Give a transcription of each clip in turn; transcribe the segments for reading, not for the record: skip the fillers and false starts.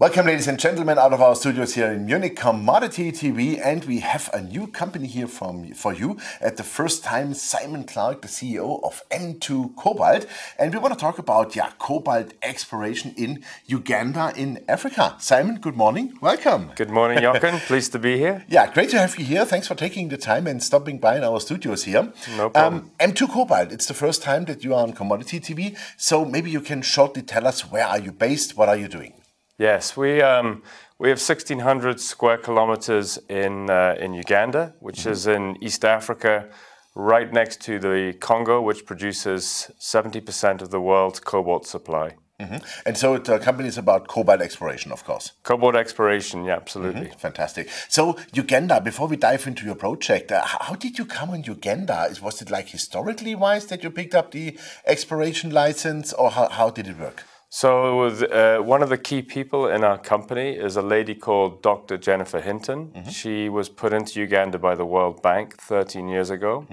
Welcome, ladies and gentlemen, out of our studios here in Munich, Commodity TV, and we have a new company here for you. At the first time, Simon Clark, the CEO of M2 Cobalt, and we want to talk about cobalt exploration in Uganda, in Africa. Simon, good morning, welcome. Good morning, Jochen. Pleased to be here. Yeah, great to have you here. Thanks for taking the time and stopping by in our studios here. No problem. M2 Cobalt, it's the first time that you are on Commodity TV, so maybe you can shortly tell us where are you based, what are you doing? Yes, we have 1,600 square kilometers in Uganda, which is in East Africa, right next to the Congo, which produces 70% of the world's cobalt supply. And so the company is about cobalt exploration, of course. Cobalt exploration, yeah, absolutely. Fantastic. So Uganda, before we dive into your project, how did you come on Uganda? Was it like historically wise that you picked up the exploration license, or how did it work? So one of the key people in our company is a lady called Dr. Jennifer Hinton. She was put into Uganda by the World Bank 13 years ago,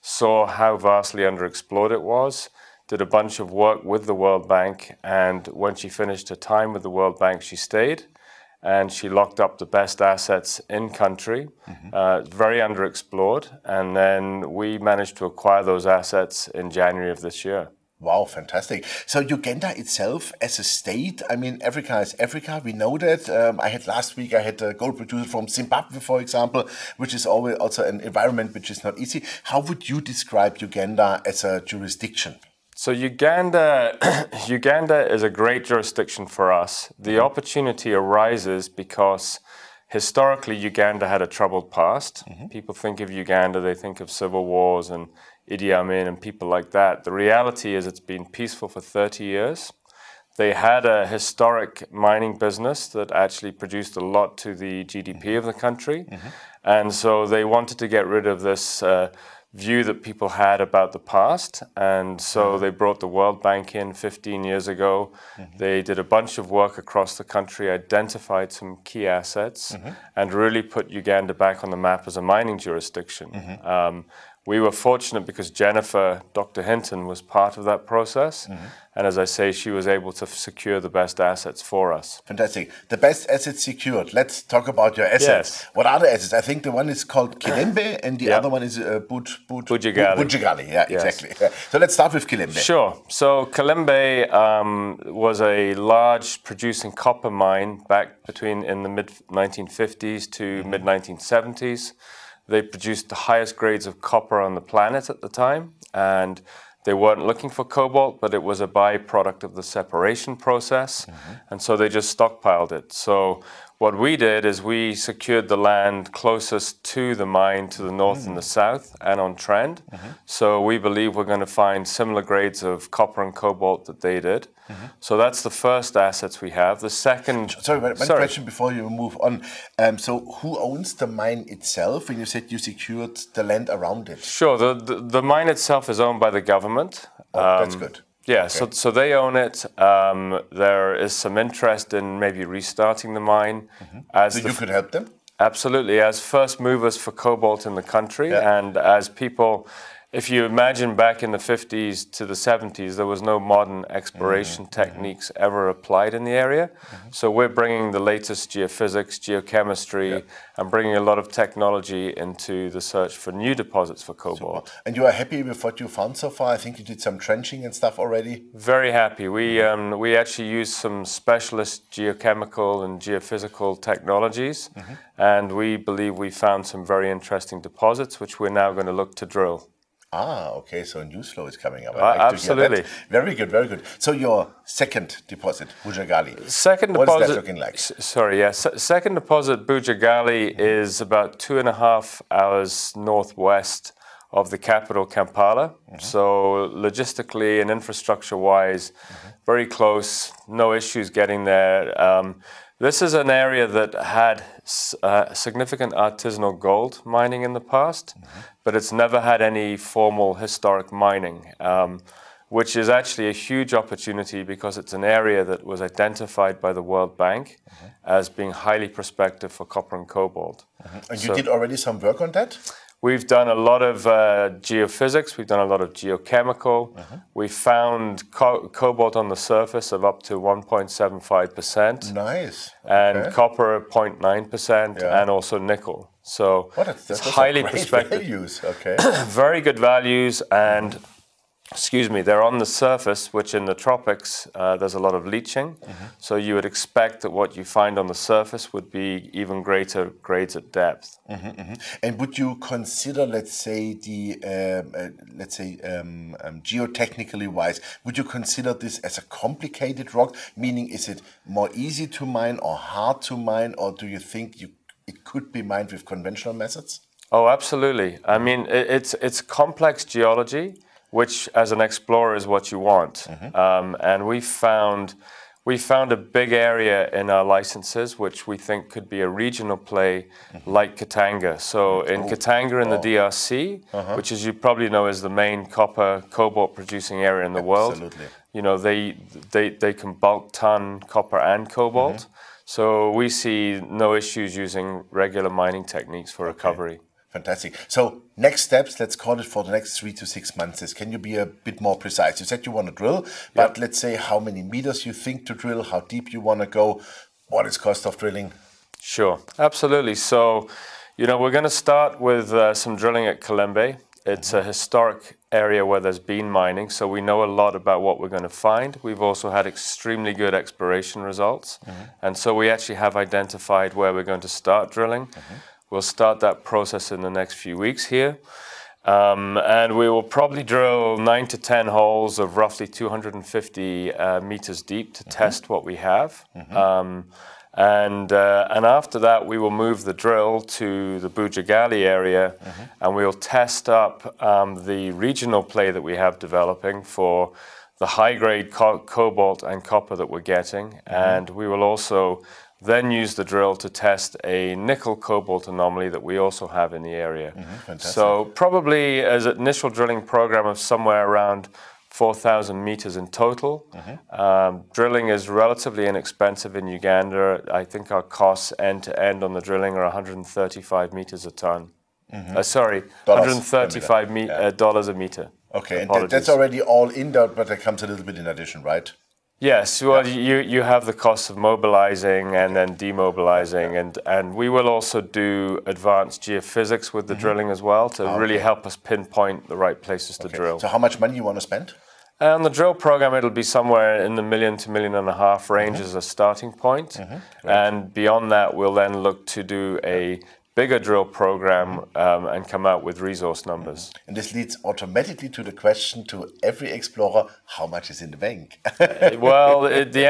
saw how vastly underexplored it was, did a bunch of work with the World Bank, and when she finished her time with the World Bank, she stayed, and she locked up the best assets in country, very underexplored, and then we managed to acquire those assets in January of this year. Wow, fantastic. So Uganda itself as a state, I mean, Africa is Africa, we know that. Last week I had a gold producer from Zimbabwe, for example, which is always also an environment which is not easy. How would you describe Uganda as a jurisdiction? So Uganda is a great jurisdiction for us. The opportunity arises because historically Uganda had a troubled past. People think of Uganda, they think of civil wars and Idi Amin and people like that. The reality is it's been peaceful for 30 years. They had a historic mining business that actually produced a lot to the GDP of the country. And so they wanted to get rid of this view that people had about the past. And so they brought the World Bank in 15 years ago. They did a bunch of work across the country, identified some key assets, and really put Uganda back on the map as a mining jurisdiction. We were fortunate because Jennifer, Dr. Hinton, was part of that process. And as I say, she was able to secure the best assets for us. Fantastic. The best assets secured. Let's talk about your assets. Yes. What are the assets? I think the one is called Kilembe and the other one is Bujagali. Yeah, yes, exactly. So let's start with Kilembe. Sure. So Kilembe was a large producing copper mine back in the mid-1950s to mid-1970s. They produced the highest grades of copper on the planet at the time, and they weren't looking for cobalt, but it was a byproduct of the separation process, and so they just stockpiled it. So what we did is we secured the land closest to the mine, to the north and the south, and on trend. So we believe we're going to find similar grades of copper and cobalt that they did. So that's the first assets we have. The second... Sorry, but one question before you move on. So who owns the mine itself? When you said you secured the land around it. Sure, the mine itself is owned by the government. Oh, that's good. Yeah, okay. So they own it. There is some interest in maybe restarting the mine. So you could help them? Absolutely, as first movers for cobalt in the country, and as people... If you imagine back in the 50s to the 70s, there was no modern exploration techniques ever applied in the area. So we're bringing the latest geophysics, geochemistry, and bringing a lot of technology into the search for new deposits for cobalt. Super. And you are happy with what you found so far? I think you did some trenching and stuff already. Very happy. We actually used some specialist geochemical and geophysical technologies, and we believe we found some very interesting deposits, which we're now going to look to drill. Ah, okay, so news flow is coming up. Absolutely. Very good, very good. So your second deposit, Bujagali. What is that looking like? Second deposit, Bujagali, is about 2.5 hours northwest of the capital, Kampala. So logistically and infrastructure-wise, very close, no issues getting there. This is an area that had significant artisanal gold mining in the past, but it's never had any formal historic mining, which is actually a huge opportunity because it's an area that was identified by the World Bank as being highly prospective for copper and cobalt. And you did already some work on that? We've done a lot of geophysics. We've done a lot of geochemical. We found cobalt on the surface of up to 1.75%. Nice. And copper 0.9%, and also nickel. So it's highly prospective. Values. Okay. Very good values, and excuse me, they're on the surface, which in the tropics there's a lot of leaching. So you would expect that what you find on the surface would be even greater grades at depth. And would you consider, let's say, the geotechnically wise, would you consider this as a complicated rock? Meaning, is it more easy to mine or hard to mine, or do you think it could be mined with conventional methods? Oh, absolutely. I mean, it's complex geology, which as an explorer is what you want. And we found a big area in our licenses, which we think could be a regional play like Katanga. So in Katanga in the DRC, which as you probably know is the main copper, cobalt producing area in the world. You know, they can bulk ton copper and cobalt. So we see no issues using regular mining techniques for recovery. Fantastic. So next steps, let's call it for the next 3 to 6 months. Can you be a bit more precise? You said you want to drill, but let's say how many meters you think to drill, how deep you want to go, what is cost of drilling? Sure, absolutely. So, you know, we're going to start with some drilling at Kilembe. It's a historic area where there's been mining, so we know a lot about what we're going to find. We've also had extremely good exploration results, and so we actually have identified where we're going to start drilling. We'll start that process in the next few weeks here. And we will probably drill 9 to 10 holes of roughly 250 meters deep to test what we have. And after that, we will move the drill to the Bujagali area, and we'll test up the regional play that we have developing for the high-grade cobalt and copper that we're getting. And we will also then use the drill to test a nickel cobalt anomaly that we also have in the area. So probably as an initial drilling program of somewhere around 4,000 meters in total. Drilling is relatively inexpensive in Uganda. I think our costs end to end on the drilling are 135 meters a ton. Sorry, $135 a meter. Okay, and that's already all in there, but that comes a little bit in addition, right? Yes, well, you have the cost of mobilizing and then demobilizing, and we will also do advanced geophysics with the drilling as well to really help us pinpoint the right places to drill. So how much money you want to spend? On the drill program, it'll be somewhere in the $1 to $1.5 million range as a starting point. And beyond that, we'll then look to do a bigger drill program and come out with resource numbers. And this leads automatically to the question to every explorer, how much is in the bank? Well, at the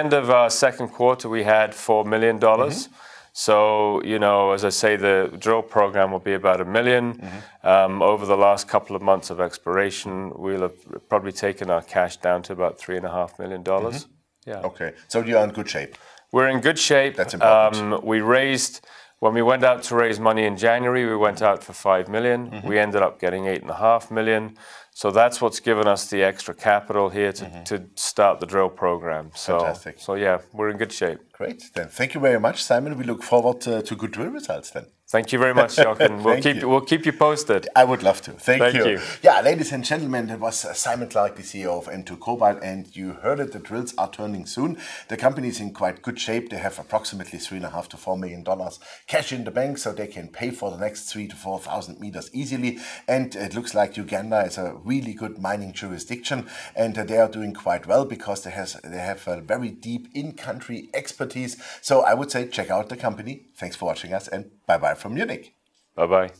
end of our second quarter, we had $4 million. So, you know, as I say, the drill program will be about $1 million. Over the last couple of months of exploration, we'll have probably taken our cash down to about $3.5 million. Okay, so you're in good shape. We're in good shape. That's important. When we went out to raise money in January, we went out for $5 million. We ended up getting $8.5 million. So that's what's given us the extra capital here to start the drill program. So, fantastic. So yeah, we're in good shape. Great. Then thank you very much, Simon. We look forward to good drill results then. Thank you very much, Jochen. We'll keep you posted. I would love to. Thank you. Yeah, ladies and gentlemen, that was Simon Clark, the CEO of M2 Cobalt, and you heard it. The drills are turning soon. The company is in quite good shape. They have approximately $3.5 to $4 million cash in the bank, so they can pay for the next 3,000 to 4,000 meters easily. And it looks like Uganda is a really good mining jurisdiction, and they are doing quite well because they have a very deep in-country expertise. So I would say check out the company. Thanks for watching us, and bye-bye from Munich. Bye-bye.